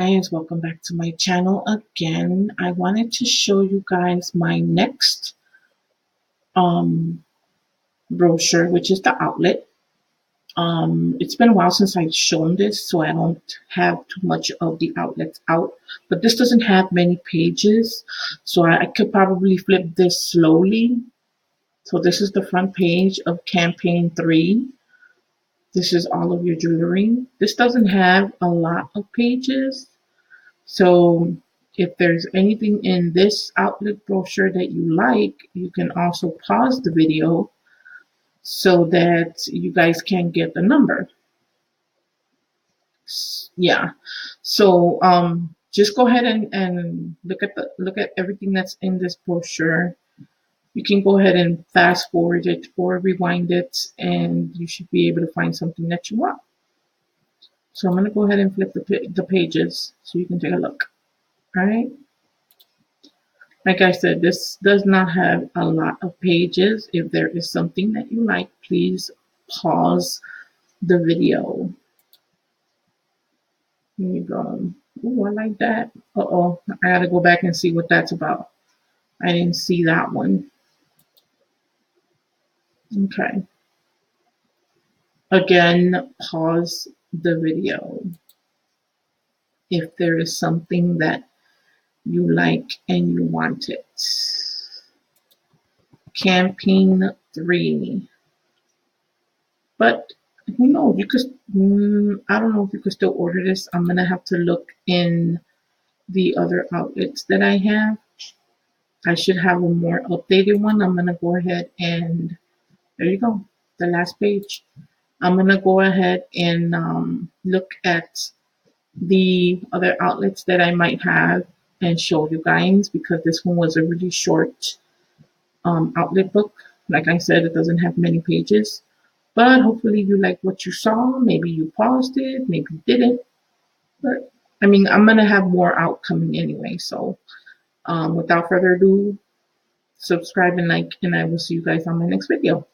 Guys, welcome back to my channel again. I wanted to show you guys my next brochure, which is the outlet. It's been a while since I've shown this, so I don't have too much of the outlets out, but this doesn't have many pages, so I could probably flip this slowly. So this is the front page of campaign 3. This is all of your jewelry. This doesn't have a lot of pages. So if there's anything in this outlet brochure that you like, you can also pause the video so that you guys can get the number. Yeah. So just go ahead and look at everything that's in this brochure. You can go ahead and fast forward it or rewind it, and you should be able to find something that you want. So I'm going to go ahead and flip the pages so you can take a look. All right. Like I said, this does not have a lot of pages. If there is something that you like, please pause the video. Here you go. Oh, I like that. Uh-oh. I got to go back and see what that's about. I didn't see that one. Okay. Again, pause the video if there is something that you like and you want it. Campaign 3. But who knows? You could. I don't know if you could still order this. I'm gonna have to look in the other outlets that I have. I should have a more updated one. I'm going to go ahead and, there you go, the last page. I'm going to go ahead and look at the other outlets that I might have and show you guys, because this one was a really short outlet book. Like I said, it doesn't have many pages, but hopefully you like what you saw. Maybe you paused it, maybe you didn't. But I mean, I'm going to have more out coming anyway, so. Without further ado, subscribe and like, and I will see you guys on my next video.